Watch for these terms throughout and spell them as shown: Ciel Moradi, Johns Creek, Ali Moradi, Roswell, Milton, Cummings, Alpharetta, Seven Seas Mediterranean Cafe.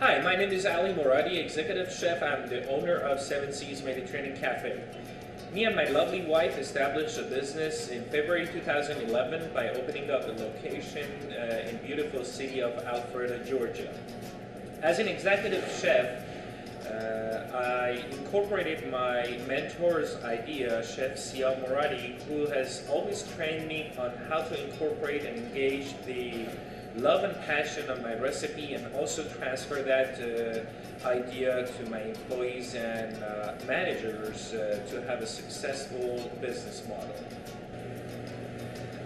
Hi, my name is Ali Moradi, Executive Chef. I'm the owner of Seven Seas Mediterranean Cafe. Me and my lovely wife established a business in February 2011 by opening up a location in beautiful city of Alpharetta, Georgia. As an executive chef, I incorporated my mentor's idea, Chef Ciel Moradi, who has always trained me on how to incorporate and engage the love and passion of my recipe and also transfer that idea to my employees and managers to have a successful business model.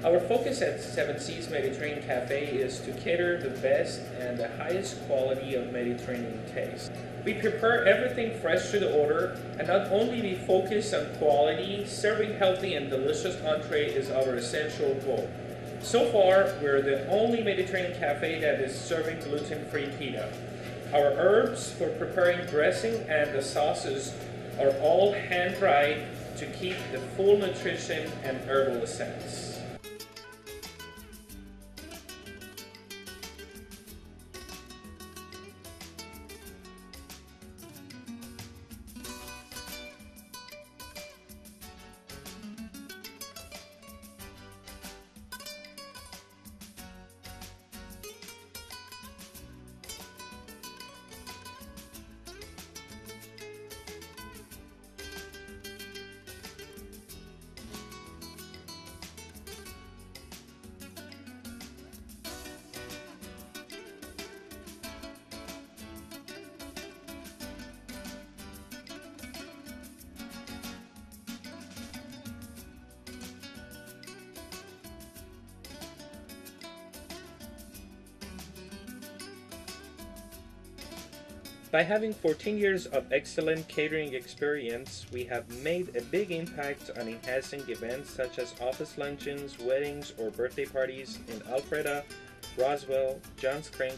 Our focus at Seven Seas Mediterranean Cafe is to cater the best and the highest quality of Mediterranean taste. We prepare everything fresh to the order, and not only we focus on quality, serving healthy and delicious entree is our essential goal. So far, we're the only Mediterranean cafe that is serving gluten-free pita. Our herbs for preparing dressing and the sauces are all hand-dried to keep the full nutrition and herbal essence. By having 14 years of excellent catering experience, we have made a big impact on enhancing events such as office luncheons, weddings, or birthday parties in Alpharetta, Roswell, Johns Creek,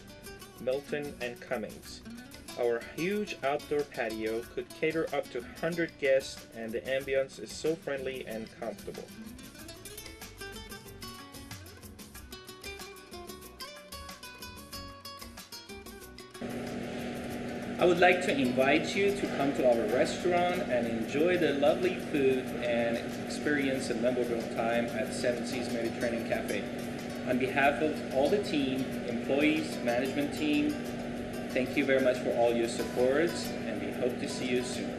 Milton, and Cummings. Our huge outdoor patio could cater up to 100 guests, and the ambience is so friendly and comfortable. I would like to invite you to come to our restaurant and enjoy the lovely food and experience a memorable time at Seven Seas Mediterranean Cafe. On behalf of all the team, employees, management team, thank you very much for all your support, and we hope to see you soon.